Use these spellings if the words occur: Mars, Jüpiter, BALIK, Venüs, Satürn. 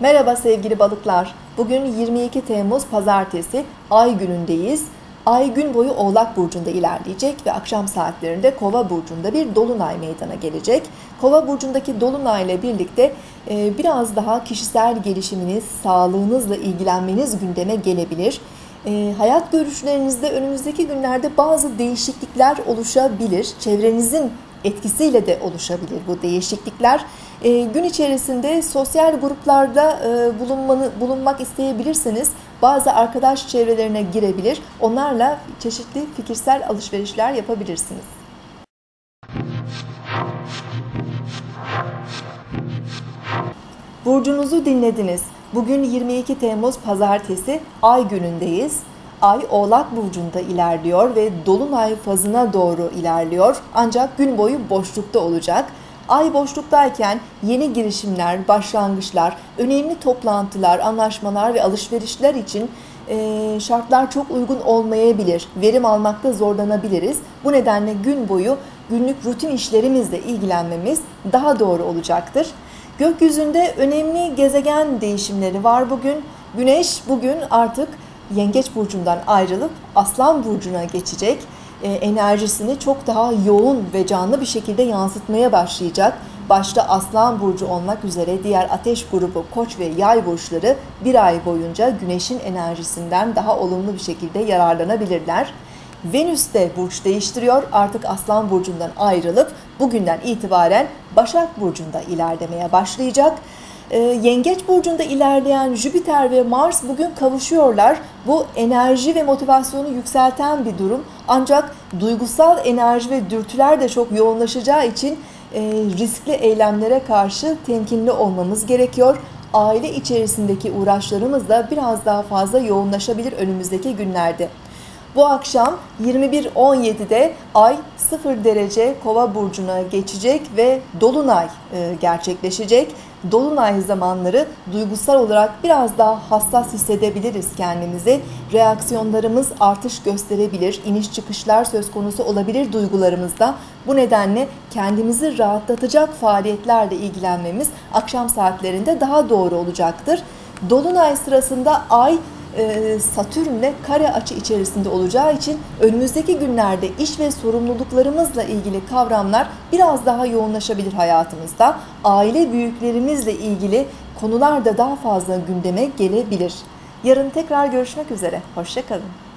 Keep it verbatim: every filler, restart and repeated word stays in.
Merhaba sevgili balıklar. Bugün yirmi iki Temmuz Pazartesi, ay günündeyiz. Ay gün boyu Oğlak Burcu'nda ilerleyecek ve akşam saatlerinde Kova Burcu'nda bir dolunay meydana gelecek. Kova Burcu'ndaki dolunayla birlikte biraz daha kişisel gelişiminiz, sağlığınızla ilgilenmeniz gündeme gelebilir. E, hayat görüşlerinizde önümüzdeki günlerde bazı değişiklikler oluşabilir. Çevrenizin etkisiyle de oluşabilir bu değişiklikler. E, gün içerisinde sosyal gruplarda e, bulunmanı, bulunmak isteyebilirsiniz. Bazı arkadaş çevrelerine girebilir. Onlarla çeşitli fikirsel alışverişler yapabilirsiniz. Burcunuzu dinlediniz. Bugün yirmi iki Temmuz Pazartesi, ay günündeyiz. Ay Oğlak Burcu'nda ilerliyor ve dolunay fazına doğru ilerliyor. Ancak gün boyu boşlukta olacak. Ay boşluktayken yeni girişimler, başlangıçlar, önemli toplantılar, anlaşmalar ve alışverişler için e, şartlar çok uygun olmayabilir. Verim almakta zorlanabiliriz. Bu nedenle gün boyu günlük rutin işlerimizle ilgilenmemiz daha doğru olacaktır. Gökyüzünde önemli gezegen değişimleri var bugün. Güneş bugün artık Yengeç Burcu'ndan ayrılıp Aslan Burcu'na geçecek. E, enerjisini çok daha yoğun ve canlı bir şekilde yansıtmaya başlayacak. Başta Aslan Burcu olmak üzere diğer ateş grubu, Koç ve Yay burçları bir ay boyunca Güneş'in enerjisinden daha olumlu bir şekilde yararlanabilirler. Venüs de burç değiştiriyor. Artık Aslan Burcu'ndan ayrılıp bugünden itibaren Başak Burcu'nda ilerlemeye başlayacak. Ee, Yengeç Burcu'nda ilerleyen Jüpiter ve Mars bugün kavuşuyorlar. Bu enerji ve motivasyonu yükselten bir durum. Ancak duygusal enerji ve dürtüler de çok yoğunlaşacağı için e, riskli eylemlere karşı temkinli olmamız gerekiyor. Aile içerisindeki uğraşlarımız da biraz daha fazla yoğunlaşabilir önümüzdeki günlerde. Bu akşam yirmi bir on yedi'de ay sıfır derece Kova burcuna geçecek ve dolunay gerçekleşecek. Dolunay zamanları duygusal olarak biraz daha hassas hissedebiliriz kendimizi. Reaksiyonlarımız artış gösterebilir, iniş çıkışlar söz konusu olabilir duygularımızda. Bu nedenle kendimizi rahatlatacak faaliyetlerle ilgilenmemiz akşam saatlerinde daha doğru olacaktır. Dolunay sırasında ay Satürn'le kare açı içerisinde olacağı için önümüzdeki günlerde iş ve sorumluluklarımızla ilgili kavramlar biraz daha yoğunlaşabilir hayatımızda. Aile büyüklerimizle ilgili konular da daha fazla gündeme gelebilir. Yarın tekrar görüşmek üzere. Hoşça kalın.